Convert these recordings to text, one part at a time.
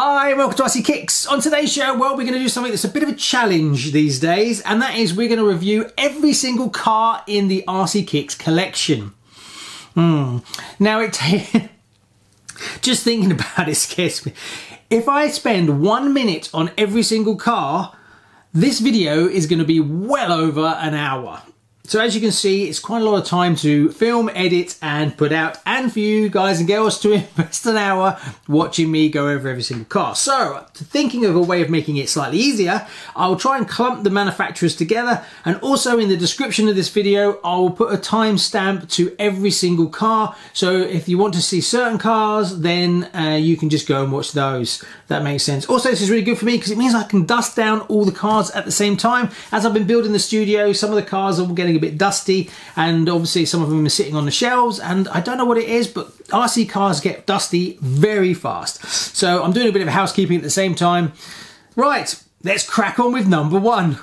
Hi, welcome to RC Kicks. On today's show, well, we're going to do something that's a bit of a challenge these days, and that is we're going to review every single car in the RC Kicks collection. Now, just thinking about it scares me. If I spend 1 minute on every single car, this video is going to be well over an hour. So as you can see, it's quite a lot of time to film, edit and put out, and for you guys and girls to invest an hour watching me go over every single car. So thinking of a way of making it slightly easier, I'll try and clump the manufacturers together, and also in the description of this video I'll put a timestamp to every single car, so if you want to see certain cars then you can just go and watch those. That makes sense. Also, this is really good for me because it means I can dust down all the cars at the same time. As I've been building the studio, some of the cars are getting a bit dusty, and obviously some of them are sitting on the shelves, and I don't know what it is, but RC cars get dusty very fast. So I'm doing a bit of housekeeping at the same time. Right, let's crack on with number one.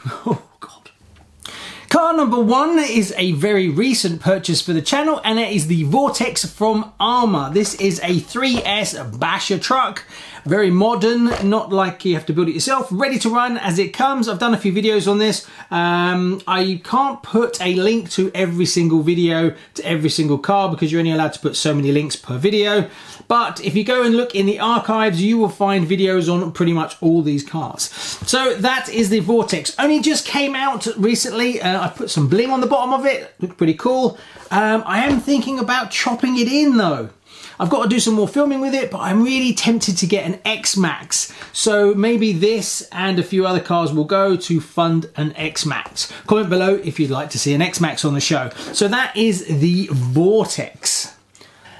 Car number one is a very recent purchase for the channel, and it is the Vorteks from Arrma. This is a 3S basher truck, very modern, not like you have to build it yourself, ready to run as it comes. I've done a few videos on this. I can't put a link to every single video, to every single car, because you're only allowed to put so many links per video. But if you go and look in the archives, you will find videos on pretty much all these cars. So that is the Vorteks. Only just came out recently. I put some bling on the bottom of it, looked pretty cool. I am thinking about chopping it in though. I've got to do some more filming with it, but I'm really tempted to get an X-Maxx. So maybe this and a few other cars will go to fund an X-Maxx. Comment below if you'd like to see an X-Maxx on the show. So that is the Vorteks.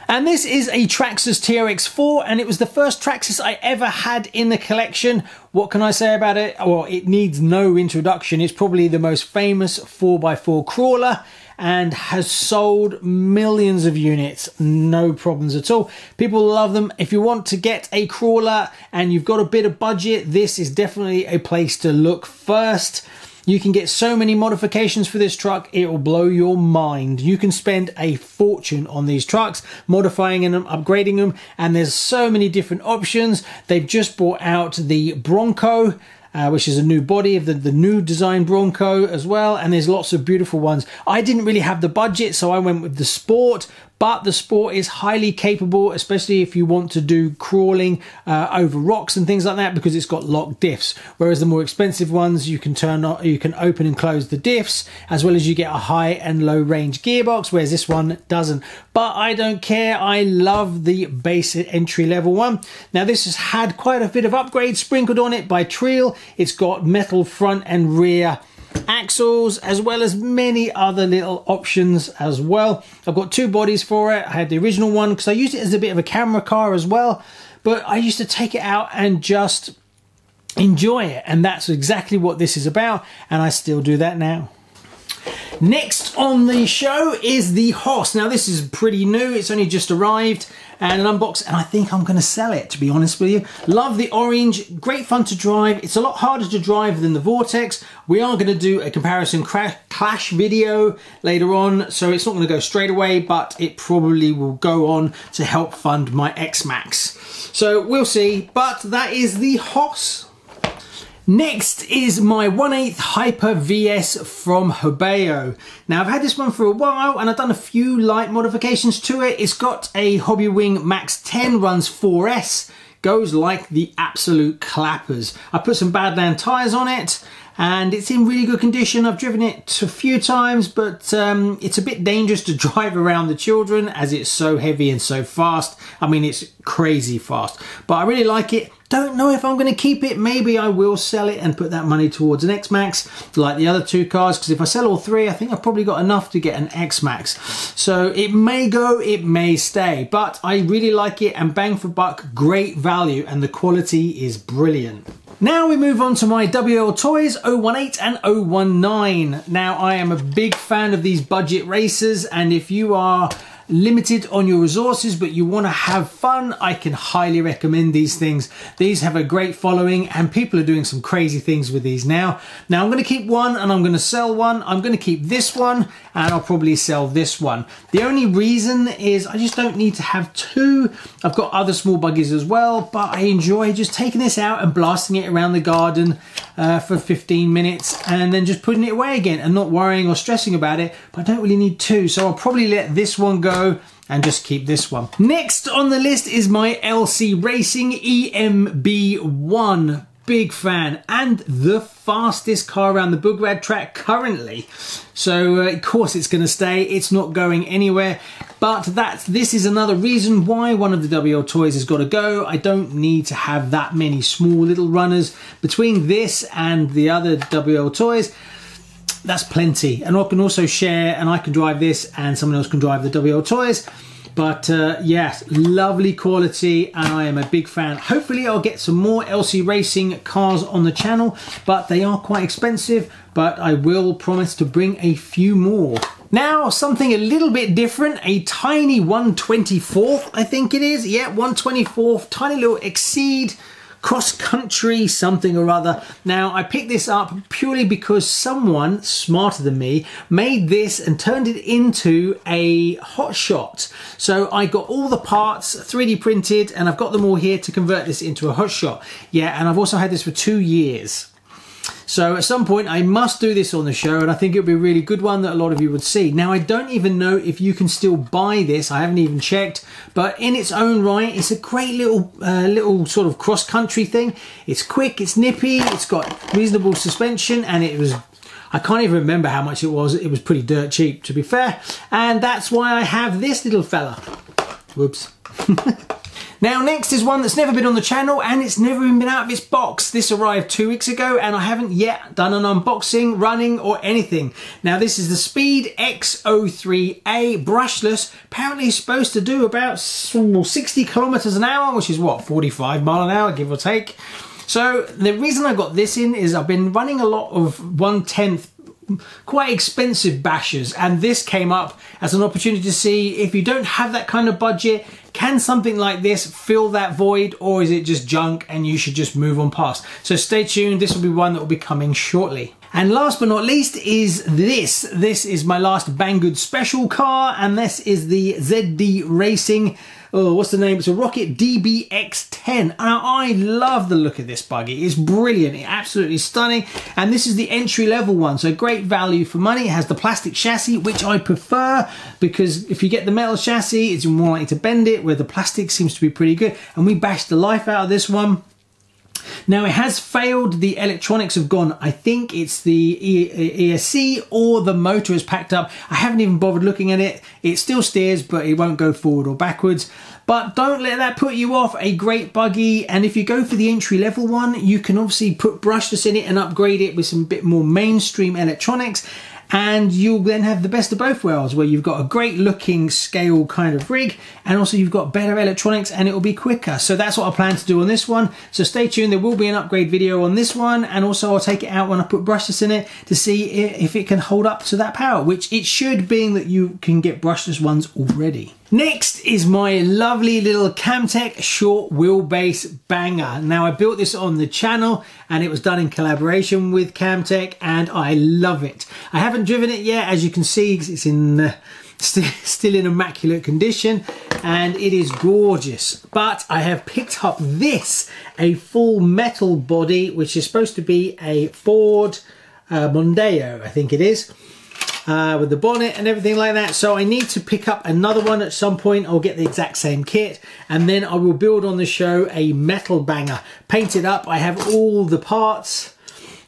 And this is a Traxxas TRX4, and it was the first Traxxas I ever had in the collection. What can I say about it? Well, it needs no introduction. It's probably the most famous 4x4 crawler and has sold millions of units, no problems at all. People love them. If you want to get a crawler and you've got a bit of budget, this is definitely a place to look first. You can get so many modifications for this truck, it will blow your mind. You can spend a fortune on these trucks, modifying them, upgrading them, and there's so many different options. They've just brought out the Bronco, which is a new body of the new design Bronco as well, and there's lots of beautiful ones. I didn't really have the budget, so I went with the Sport, but the Sport is highly capable, especially if you want to do crawling over rocks and things like that, because it's got locked diffs. Whereas the more expensive ones, you can turn on, you can open and close the diffs, as well as you get a high and low range gearbox, whereas this one doesn't. But I don't care. I love the base entry level one. Now this has had quite a bit of upgrade sprinkled on it by Treal. It's got metal front and rear axles, as well as many other little options as well. I've got two bodies for it. I had the original one because I used it as a bit of a camera car as well, but I used to take it out and just enjoy it, and that's exactly what this is about, and I still do that now. Next on the show is the Hoss. Now this is pretty new, it's only just arrived and an unbox, and I think I'm going to sell it, to be honest with you. Love the orange, great fun to drive. It's a lot harder to drive than the Vorteks. We are going to do a comparison clash video later on, so it's not going to go straight away, but it probably will go on to help fund my X-Maxx. So we'll see, but that is the Hoss. Next is my 1/8 Hyper VS from Hobao. Now I've had this one for a while and I've done a few light modifications to it. It's got a Hobbywing Max 10, runs 4S, goes like the absolute clappers. I put some Badland tyres on it and it's in really good condition. I've driven it a few times, but it's a bit dangerous to drive around the children as it's so heavy and so fast. I mean, it's crazy fast, but I really like it. Don't know if I'm going to keep it. Maybe I will sell it and put that money towards an X-Maxx like the other two cars, because if I sell all three, I think I've probably got enough to get an X-Maxx. So it may go, it may stay, but I really like it, and bang for buck, great value, and the quality is brilliant. Now we move on to my WL Toys 018 and 019. Now I am a big fan of these budget racers, and if you are limited on your resources but you want to have fun, I can highly recommend these things. These have a great following and people are doing some crazy things with these now. Now I'm going to keep one and I'm going to sell one. I'm going to keep this one and I'll probably sell this one. The only reason is I just don't need to have two. I've got other small buggies as well, but I enjoy just taking this out and blasting it around the garden for 15 minutes and then just putting it away again and not worrying or stressing about it. But I don't really need two, so I'll probably let this one go and just keep this one. Next on the list is my LC Racing EMB1. Big fan, and the fastest car around the Bograt track currently. So of course it's going to stay, it's not going anywhere. But this is another reason why one of the WL Toys has got to go. I don't need to have that many small little runners. Between this and the other WL Toys, that's plenty. And I can also share, and I can drive this and someone else can drive the WL Toys. But yes, lovely quality and I am a big fan. Hopefully I'll get some more LC Racing cars on the channel, but they are quite expensive, but I will promise to bring a few more. Now, something a little bit different, a tiny 1/24th, I think it is. Yeah, 1/24th, tiny little Exceed, cross-country something or other. Now, I picked this up purely because someone smarter than me made this and turned it into a hot shot. So I got all the parts 3D printed and I've got them all here to convert this into a hot shot. Yeah, and I've also had this for 2 years. So at some point I must do this on the show and I think it would be a really good one that a lot of you would see. Now I don't even know if you can still buy this, I haven't even checked, but in its own right it's a great little sort of cross-country thing. It's quick, it's nippy, it's got reasonable suspension and it was, I can't even remember how much it was pretty dirt cheap to be fair, and that's why I have this little fella. Whoops. Now next is one that's never been on the channel and it's never even been out of its box. This arrived 2 weeks ago and I haven't yet done an unboxing, running or anything. Now this is the Speed X03A brushless. Apparently it's supposed to do about 60 kilometers an hour, which is what, 45 mile an hour, give or take. So the reason I got this in is I've been running a lot of 1/10 quite expensive bashes and this came up as an opportunity to see if you don't have that kind of budget, can something like this fill that void or is it just junk and you should just move on past? So stay tuned, this will be one that will be coming shortly. And last but not least is this. This is my last Banggood special car and this is the ZD Racing, oh, what's the name? It's a Rocket DBX10. Now, I love the look of this buggy. It's brilliant. It's absolutely stunning. And this is the entry-level one, so great value for money. It has the plastic chassis, which I prefer, because if you get the metal chassis, it's more likely to bend it, where the plastic seems to be pretty good. And we bashed the life out of this one. Now, it has failed. The electronics have gone. I think it's the ESC or the motor is packed up. I haven't even bothered looking at it. It still steers, but it won't go forward or backwards. But don't let that put you off. A great buggy. And if you go for the entry-level one, you can obviously put brushless in it and upgrade it with some bit more mainstream electronics. And you'll then have the best of both worlds, where you've got a great looking scale kind of rig and also you've got better electronics and it will be quicker. So that's what I plan to do on this one. So stay tuned, there will be an upgrade video on this one and also I'll take it out when I put brushless in it to see if it can hold up to that power, which it should, being that you can get brushless ones already. Next is my lovely little Kamtec short wheelbase banger. Now I built this on the channel and it was done in collaboration with Kamtec and I love it. I haven't driven it yet, as you can see, because it's in still in immaculate condition and it is gorgeous. But I have picked up this, a full metal body, which is supposed to be a Ford Mondeo, I think it is. With the bonnet and everything like that, so I need to pick up another one at some point. I'll get the exact same kit and then I will build on the show a metal banger. Paint it up, I have all the parts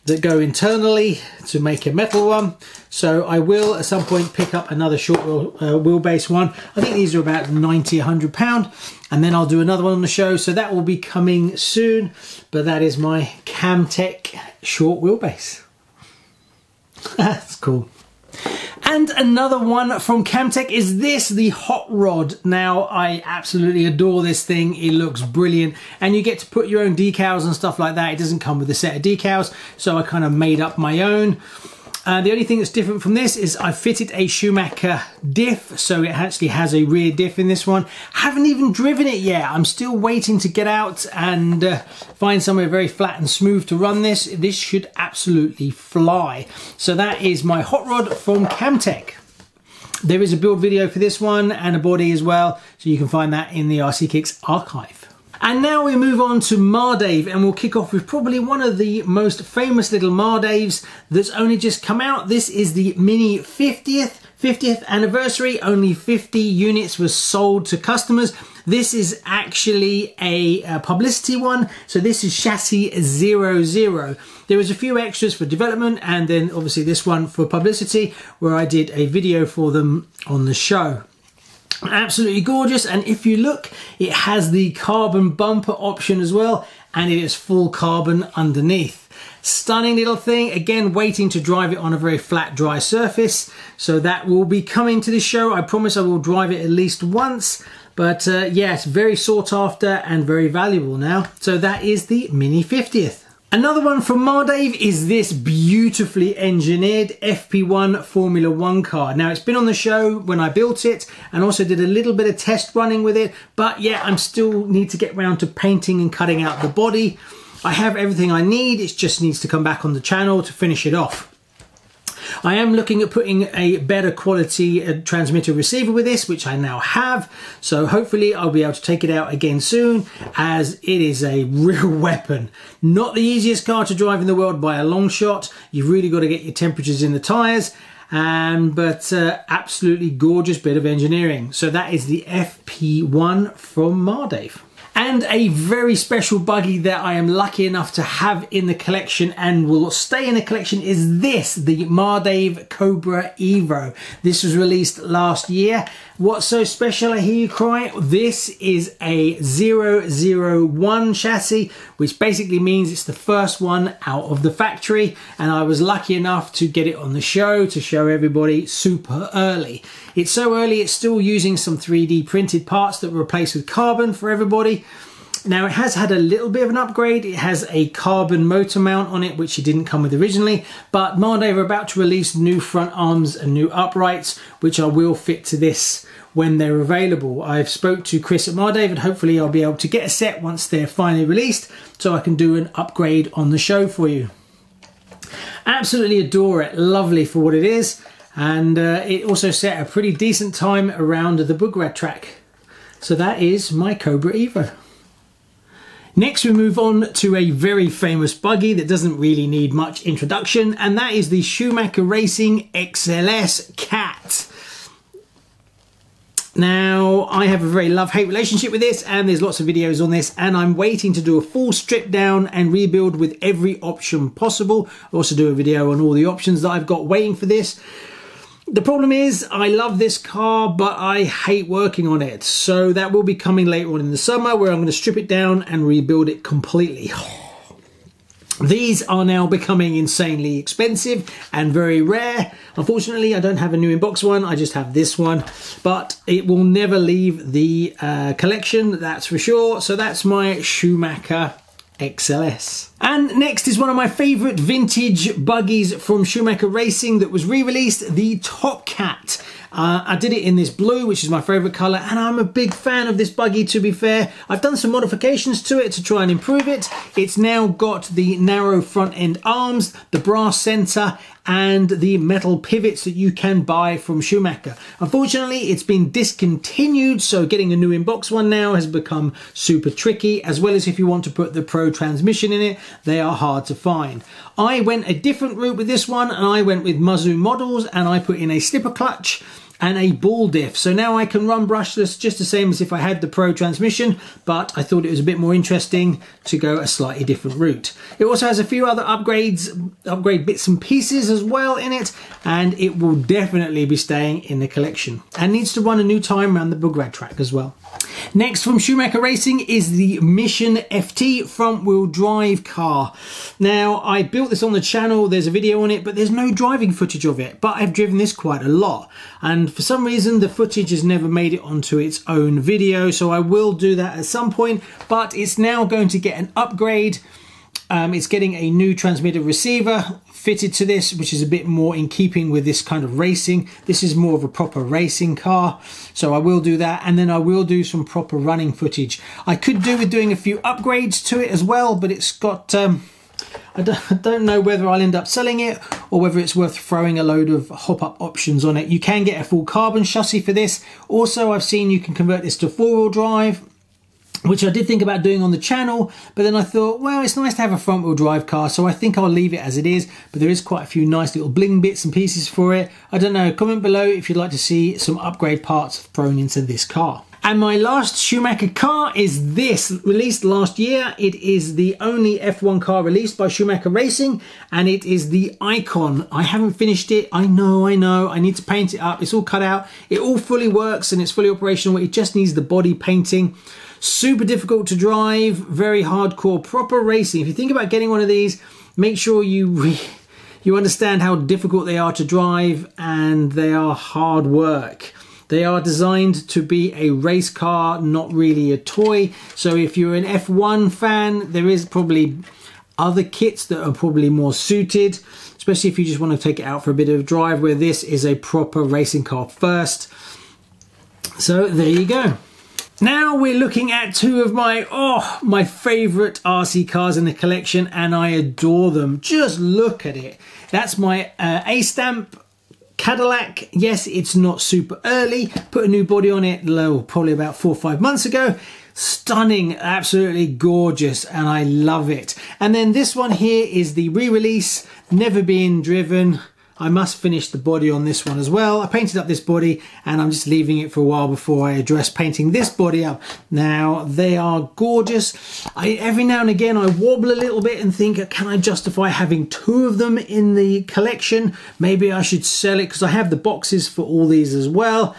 that go internally to make a metal one, so I will at some point pick up another short wheelbase one. I think these are about 90-100 pound and then I'll do another one on the show, so that will be coming soon. But that is my Kamtec short wheelbase. That's cool. And another one from Kamtec is this, the Hot Rod. Now, I absolutely adore this thing. It looks brilliant. And you get to put your own decals and stuff like that. It doesn't come with a set of decals, so I kind of made up my own. The only thing that's different from this is I fitted a Schumacher diff, so it actually has a rear diff in this one. Haven't even driven it yet. I'm still waiting to get out and find somewhere very flat and smooth to run this. This should absolutely fly. So that is my hot rod from Kamtec. There is a build video for this one and a body as well, so you can find that in the RC Kicks archive. And now we move on to Mardave, and we'll kick off with probably one of the most famous little Mardaves that's only just come out. This is the Mini 50th anniversary. Only 50 units were sold to customers. This is actually a publicity one, so this is chassis 00. There was a few extras for development, and then obviously this one for publicity, where I did a video for them on the show. Absolutely gorgeous, and if you look, it has the carbon bumper option as well, and it is full carbon underneath. Stunning little thing, again waiting to drive it on a very flat, dry surface, so that will be coming to the show. I promise I will drive it at least once, but yes, very sought after and very valuable now. So that is the Mini 50th. Another one from Mardave is this beautifully engineered FP1 Formula 1 car. Now, it's been on the show when I built it and also did a little bit of test running with it, but yeah, I'm still need to get round to painting and cutting out the body. I have everything I need, it just needs to come back on the channel to finish it off. I am looking at putting a better quality transmitter receiver with this, which I now have, so hopefully I'll be able to take it out again soon, as it is a real weapon. Not the easiest car to drive in the world by a long shot. You've really got to get your temperatures in the tyres, but absolutely gorgeous bit of engineering. So that is the FP1 from Mardave. And a very special buggy that I am lucky enough to have in the collection and will stay in the collection is this, the Mardave Cobra Evo. This was released last year. What's so special, I hear you cry? This is a 001 chassis, which basically means it's the first one out of the factory, and I was lucky enough to get it on the show to show everybody super early. It's so early, it's still using some 3D printed parts that were replaced with carbon for everybody. Now, it has had a little bit of an upgrade. It has a carbon motor mount on it, which it didn't come with originally, but Mardave are about to release new front arms and new uprights, which I will fit to this when they're available. I've spoke to Chris at Mardave, and hopefully I'll be able to get a set once they're finally released, so I can do an upgrade on the show for you. Absolutely adore it, lovely for what it is, and it also set a pretty decent time around the Bograt track. So that is my Cobra Evo. Next, we move on to a very famous buggy that doesn't really need much introduction, and that is the Schumacher Racing XLS Cat. Now, I have a very love-hate relationship with this, and there's lots of videos on this, and I'm waiting to do a full strip down and rebuild with every option possible. I'll also do a video on all the options that I've got waiting for this. The problem is, I love this car, but I hate working on it. So that will be coming later on in the summer, where I'm going to strip it down and rebuild it completely. These are now becoming insanely expensive and very rare. Unfortunately, I don't have a new in-box one. I just have this one, but it will never leave the collection, that's for sure. So that's my Schumacher XLS. And next is one of my favourite vintage buggies from Schumacher Racing that was re-released, the Top Cat. I did it in this blue, which is my favourite colour, and I'm a big fan of this buggy, to be fair. I've done some modifications to it to try and improve it. It's now got the narrow front end arms, the brass centre, and the metal pivots that you can buy from Schumacher. Unfortunately, it's been discontinued, so getting a new in-box one now has become super tricky, as well as if you want to put the Pro transmission in it, they are hard to find. I went a different route with this one, and I went with Mazoo models, and I put in a slipper clutch and a ball diff. So now I can run brushless just the same as if I had the Pro transmission, but I thought it was a bit more interesting to go a slightly different route. It also has a few other upgrade bits and pieces as well in it, and it will definitely be staying in the collection, and needs to run a new time around the Bograt track as well. Next from Schumacher Racing is the Mission FT front wheel drive car. Now, I built this on the channel, there's a video on it, but there's no driving footage of it, but I've driven this quite a lot, and for some reason the footage has never made it onto its own video, so I will do that at some point, but it's now going to get an upgrade It's getting a new transmitter receiver fitted to this, which is a bit more in keeping with this kind of racing. This is more of a proper racing car, so I will do that, and then I will do some proper running footage. I could do with doing a few upgrades to it as well, but it's got I don't know whether I'll end up selling it or whether it's worth throwing a load of hop-up options on it. You can get a full carbon chassis for this. Also, I've seen you can convert this to four-wheel drive, which I did think about doing on the channel, but then I thought, well, it's nice to have a front-wheel drive car, so I think I'll leave it as it is, but there is quite a few nice little bling bits and pieces for it. I don't know, comment below if you'd like to see some upgrade parts thrown into this car. And my last Schumacher car is this, released last year. It is the only F1 car released by Schumacher Racing, and it is the Icon. I haven't finished it. I know. I need to paint it up. It's all cut out. It all fully works and it's fully operational. It just needs the body painting. Super difficult to drive. Very hardcore, proper racing. If you think about getting one of these, make sure you understand how difficult they are to drive, and they are hard work. They are designed to be a race car, not really a toy. So if you're an F1 fan, there is probably other kits that are probably more suited, especially if you just want to take it out for a bit of drive, where this is a proper racing car first. So there you go. Now we're looking at two of my favorite RC cars in the collection, and I adore them. Just look at it. That's my A stamp Cadillac. Yes, it's not super early. Put a new body on it, probably about 4 or 5 months ago. Stunning, absolutely gorgeous, and I love it. And then this one here is the re-release, never been driven. I must finish the body on this one as well. I painted up this body and I'm just leaving it for a while before I address painting this body up. Now, they are gorgeous. Every now and again, I wobble a little bit and think, can I justify having two of them in the collection? Maybe I should sell it, because I have the boxes for all these as well.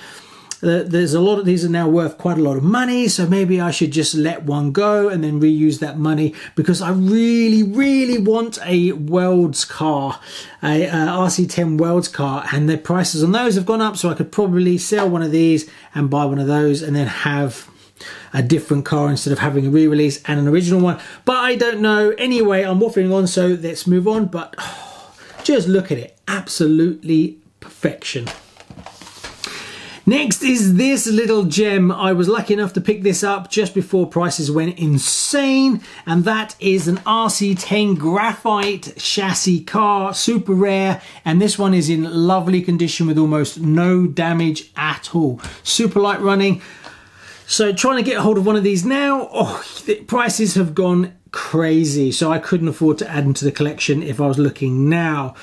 There's a lot of these are now worth quite a lot of money, so maybe I should just let one go and then reuse that money, because I really want a Welds car, a RC10 Welds car, and the prices on those have gone up, so I could probably sell one of these and buy one of those and then have a different car instead of having a re-release and an original one. But I don't know. Anyway, I'm waffling on, so let's move on. But oh, just look at it, absolutely perfection. Next is this little gem. I was lucky enough to pick this up just before prices went insane, and that is an RC10 graphite chassis car, super rare, and this one is in lovely condition with almost no damage at all. Super light running. So trying to get a hold of one of these now, oh, the prices have gone crazy, so I couldn't afford to add them to the collection if I was looking now.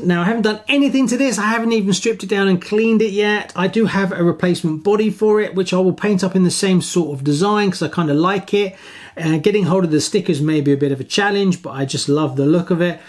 Now, I haven't done anything to this. I haven't even stripped it down and cleaned it yet. I do have a replacement body for it, which I will paint up in the same sort of design because I kind of like it. Getting hold of the stickers may be a bit of a challenge, but I just love the look of it.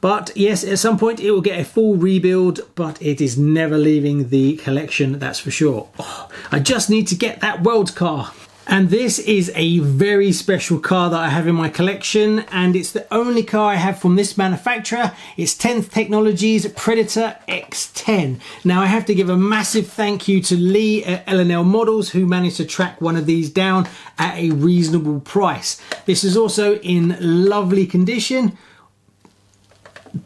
But yes, at some point it will get a full rebuild, but it is never leaving the collection, that's for sure. Oh, I just need to get that World car. And this is a very special car that I have in my collection, and it's the only car I have from this manufacturer. It's 10th Technologies Predator X10. Now, I have to give a massive thank you to Lee at L&L Models, who managed to track one of these down at a reasonable price. This is also in lovely condition,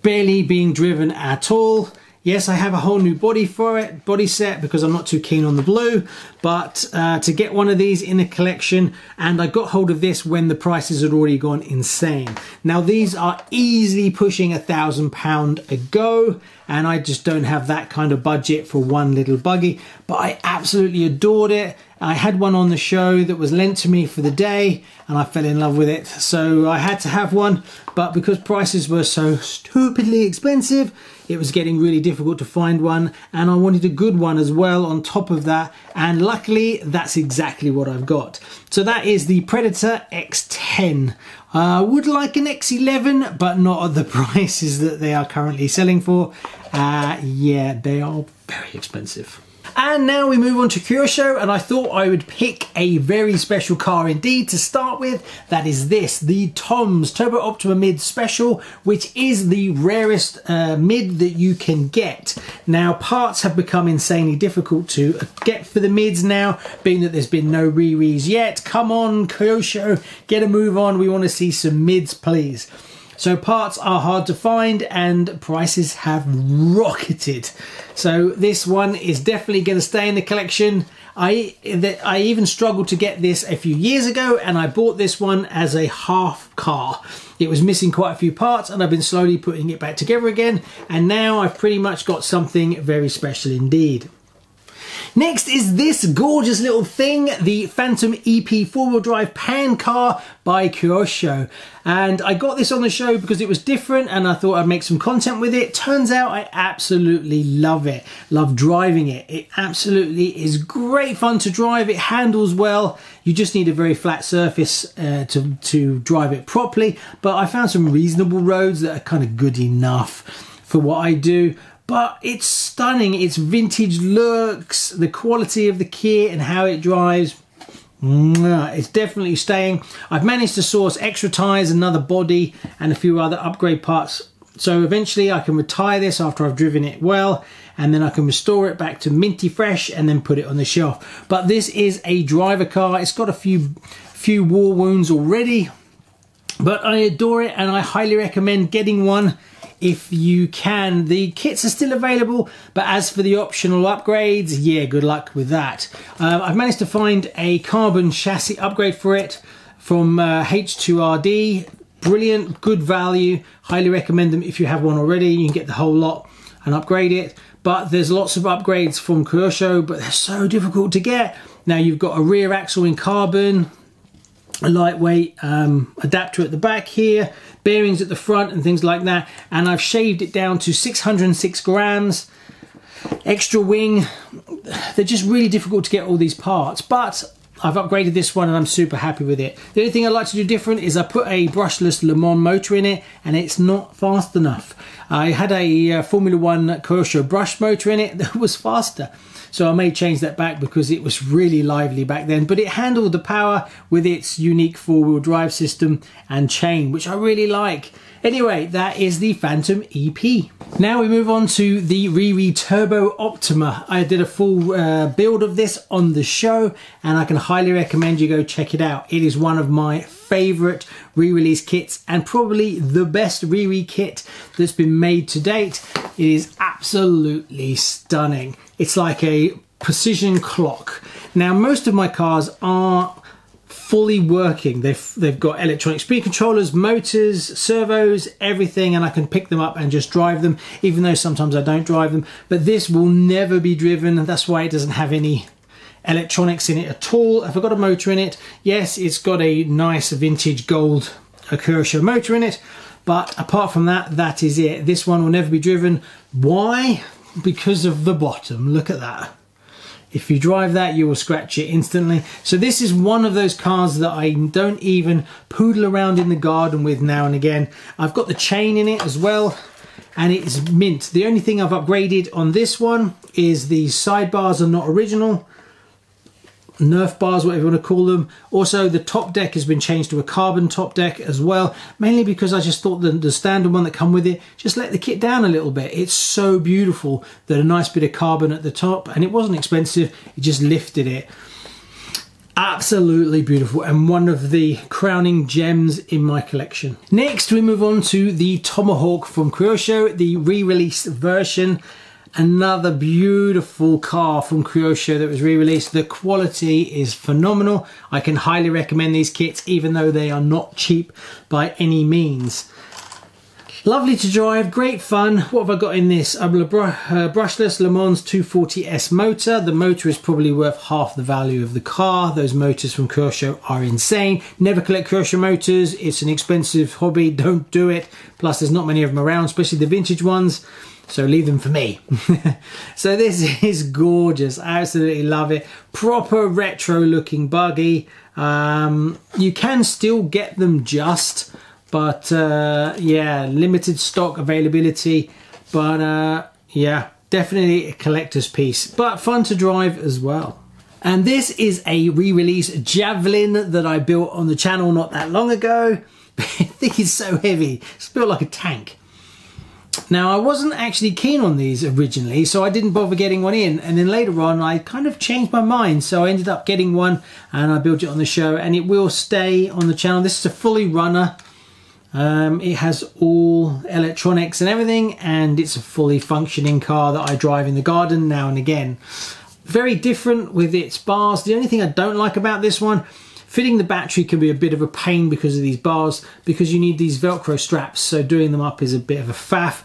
barely being driven at all. Yes, I have a whole new body for it, body set, because I'm not too keen on the blue, but to get one of these in a collection, and I got hold of this when the prices had already gone insane. Now, these are easily pushing £1,000 a go, and I just don't have that kind of budget for one little buggy, but I absolutely adored it. I had one on the show that was lent to me for the day, and I fell in love with it, so I had to have one. But because prices were so stupidly expensive, it was getting really difficult to find one, and I wanted a good one as well on top of that, and luckily that's exactly what I've got. So that is the Predator X10. I would like an X11, but not at the prices that they are currently selling for. Yeah, they are very expensive. And now we move on to Kyosho, and I thought I would pick a very special car indeed to start with. That is this, the Tom's Turbo Optima Mid Special, which is the rarest mid that you can get. Now, parts have become insanely difficult to get for the mids now, being that there's been no re-re's yet. Come on, Kyosho, get a move on. We want to see some mids, please. So parts are hard to find and prices have rocketed. So this one is definitely going to stay in the collection. I even struggled to get this a few years ago, and I bought this one as a half car. It was missing quite a few parts, and I've been slowly putting it back together again, and now I've pretty much got something very special indeed. Next is this gorgeous little thing, the Fantom EP four-wheel drive pan car by Kyosho. And I got this on the show because it was different and I thought I'd make some content with it. Turns out I absolutely love it. Love driving it. It absolutely is great fun to drive. It handles well. You just need a very flat surface to drive it properly. But I found some reasonable roads that are kind of good enough for what I do. But it's stunning, its vintage looks, the quality of the kit and how it drives, it's definitely staying. I've managed to source extra tyres, another body and a few other upgrade parts. So eventually I can retire this after I've driven it well, and then I can restore it back to minty fresh and then put it on the shelf. But this is a driver car. It's got a few war wounds already, but I adore it and I highly recommend getting one if you can. The kits are still available, but as for the optional upgrades, yeah, good luck with that. I've managed to find a carbon chassis upgrade for it from H2RD. Brilliant, good value. Highly recommend them if you have one already. You can get the whole lot and upgrade it. But there's lots of upgrades from Kyosho, but they're so difficult to get. Now you've got a rear axle in carbon, a lightweight adapter at the back here, bearings at the front and things like that, and I've shaved it down to 606 grams. Extra wing, they're just really difficult to get all these parts, but I've upgraded this one and I'm super happy with it. The only thing I like to do different is I put a brushless Le Mans motor in it, and it's not fast enough. I had a Formula 1 Kyosho brush motor in it that was faster. So I may change that back because it was really lively back then, but it handled the power with its unique four-wheel drive system and chain, which I really like. Anyway, that is the Fantom EP. Now we move on to the Riri Turbo Optima. I did a full build of this on the show, and I can highly recommend you go check it out. It is one of my favorite re-release kits and probably the best Riri kit that's been made to date. It is absolutely stunning. It's like a precision clock. Now, most of my cars are fully working. They've got electronic speed controllers, motors, servos, everything, and I can pick them up and just drive them, even though sometimes I don't drive them. But this will never be driven, and that's why it doesn't have any electronics in it at all. Have I got a motor in it? Yes, it's got a nice vintage gold Kyosho motor in it, but apart from that, that is it. This one will never be driven. Why? Because of the bottom. Look at that. If you drive that, you will scratch it instantly. So this is one of those cars that I don't even poodle around in the garden with now and again. I've got the chain in it as well, and it is mint. The only thing I've upgraded on this one is the sidebars are not original. Nerf bars, whatever you want to call them. Also, the top deck has been changed to a carbon top deck as well, mainly because I just thought the standard one that come with it just let the kit down a little bit. It's so beautiful that a nice bit of carbon at the top, and it wasn't expensive, it just lifted it. Absolutely beautiful, and one of the crowning gems in my collection. Next, we move on to the Tomahawk from Kyosho, the re-release version. Another beautiful car from Kyosho that was re-released. The quality is phenomenal. I can highly recommend these kits, even though they are not cheap by any means. Lovely to drive, great fun. What have I got in this? A brushless Le Mans 240S motor. The motor is probably worth half the value of the car. Those motors from Kyosho are insane. Never collect Kyosho motors. It's an expensive hobby, don't do it. Plus there's not many of them around, especially the vintage ones. So leave them for me. So this is gorgeous. I absolutely love it. Proper retro looking buggy. You can still get them just, but yeah, limited stock availability. But yeah, Definitely a collector's piece, but fun to drive as well. And this is a re-release Javelin that I built on the channel not that long ago. I think it's so heavy, it's built like a tank. Now, I wasn't actually keen on these originally, so I didn't bother getting one in, and then later on I kind of changed my mind, so I ended up getting one and I built it on the show, and it will stay on the channel. This is a fully runner. It has all electronics and everything, and it's a fully functioning car that I drive in the garden now and again. Very different with its bars. The only thing I don't like about this one, fitting the battery can be a bit of a pain because of these bars, because you need these Velcro straps, so doing them up is a bit of a faff.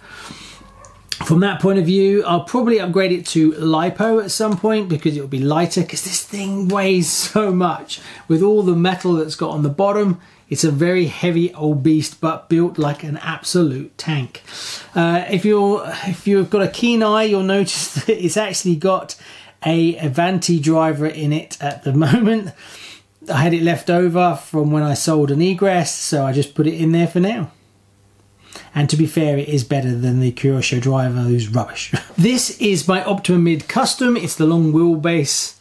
From that point of view, I'll probably upgrade it to LiPo at some point because it'll be lighter, because this thing weighs so much. With all the metal that's got on the bottom, it's a very heavy old beast, but built like an absolute tank. If you've got a keen eye, you'll notice that it's actually got a Avanti driver in it at the moment. I had it left over from when I sold an Egress, so I just put it in there for now. And to be fair, it is better than the Kyosho driver, who's rubbish. This is my Optima Mid Custom. It's the long wheelbase.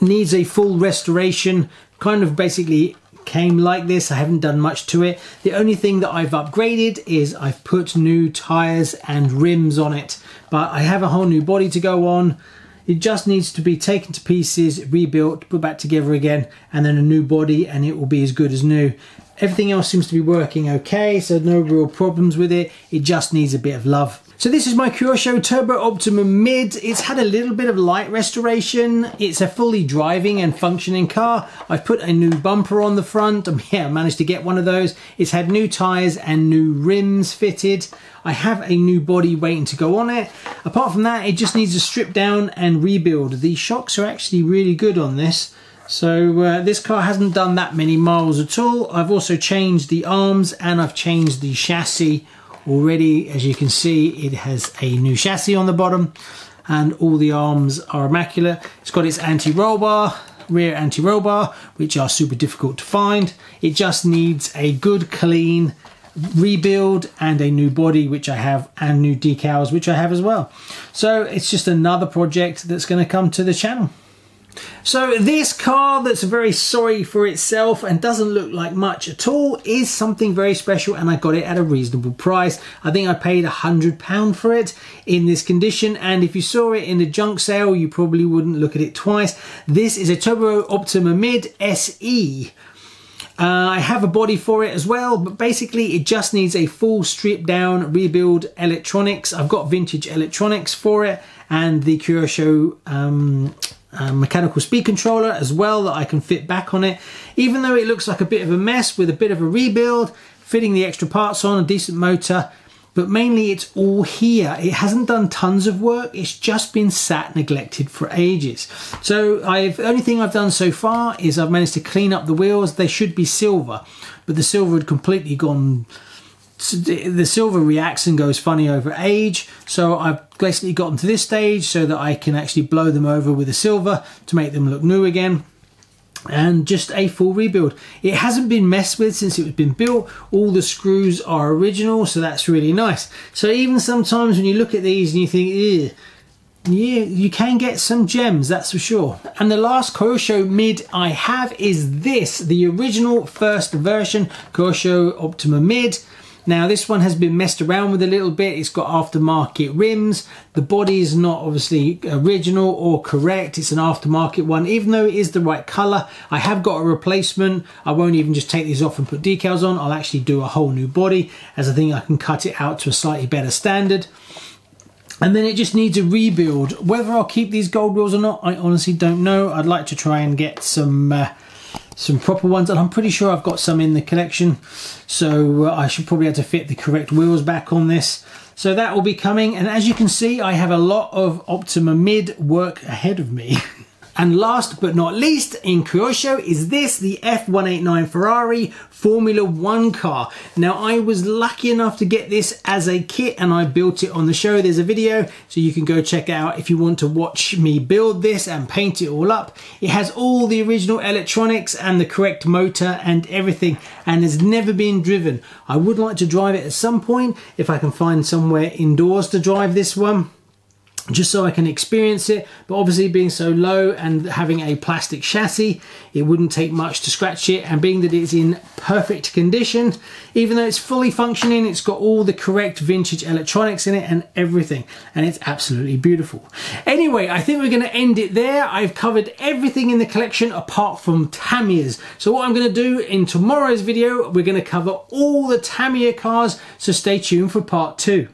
Needs a full restoration. Kind of basically came like this. I haven't done much to it. The only thing that I've upgraded is I've put new tires and rims on it. But I have a whole new body to go on. It just needs to be taken to pieces, rebuilt, put back together again, and then a new body, and it will be as good as new. Everything else seems to be working okay, so no real problems with it. It just needs a bit of love. So this is my Kyosho Turbo Optima Mid. It's had a little bit of light restoration. It's a fully driving and functioning car. I've put a new bumper on the front. I managed to get one of those. It's had new tires and new rims fitted. I have a new body waiting to go on it. Apart from that, it just needs a strip down and rebuild. The shocks are actually really good on this. So this car hasn't done that many miles at all. I've also changed the arms and I've changed the chassis already. As you can see, it has a new chassis on the bottom and all the arms are immaculate. It's got its anti-roll bar, rear anti-roll bar, which are super difficult to find. It just needs a good clean rebuild and a new body, which I have, and new decals, which I have as well. So it's just another project that's going to come to the channel. So this car that's very sorry for itself and doesn't look like much at all is something very special, and I got it at a reasonable price. I think I paid £100 for it in this condition, and if you saw it in a junk sale you probably wouldn't look at it twice. This is a Turbo Optima Mid SE. I have a body for it as well, but basically it just needs a full strip down, rebuild electronics. I've got vintage electronics for it and the Kyosho mechanical speed controller as well that I can fit back on it. Even though it looks like a bit of a mess with a bit of a rebuild, fitting the extra parts on, a decent motor, but mainly it's all here. It hasn't done tons of work, it's just been sat neglected for ages. So the only thing I've done so far is I've managed to clean up the wheels. They should be silver, but the silver had completely gone. The silver reacts and goes funny over age, so I've basically got them to this stage so that I can actually blow them over with the silver to make them look new again, and just a full rebuild. It hasn't been messed with since it was been built. All the screws are original, so that's really nice. So even sometimes when you look at these and you think, ugh, yeah, you can get some gems, that's for sure. And the last Kyosho Mid I have is this, the original first version Kyosho Optima Mid. Now this one has been messed around with a little bit. It's got aftermarket rims. The body is not obviously original or correct. It's an aftermarket one, even though it is the right color. I have got a replacement. I won't even just take these off and put decals on. I'll actually do a whole new body, as I think I can cut it out to a slightly better standard. And then it just needs a rebuild. Whether I'll keep these gold wheels or not, I honestly don't know. I'd like to try and get some proper ones, and I'm pretty sure I've got some in the collection, so I should probably have to fit the correct wheels back on this. So that will be coming, and as you can see I have a lot of Optima Mid work ahead of me. And last but not least in Kyosho is this, the F189 Ferrari Formula 1 car. Now I was lucky enough to get this as a kit and I built it on the show. There's a video so you can go check out if you want to watch me build this and paint it all up. It has all the original electronics and the correct motor and everything and has never been driven. I would like to drive it at some point if I can find somewhere indoors to drive this one, just so I can experience it, but obviously being so low and having a plastic chassis, it wouldn't take much to scratch it, and being that it's in perfect condition, even though it's fully functioning, it's got all the correct vintage electronics in it and everything, and it's absolutely beautiful. Anyway, I think we're going to end it there. I've covered everything in the collection apart from Tamiya's. So what I'm going to do in tomorrow's video, we're going to cover all the Tamiya cars, so stay tuned for part 2.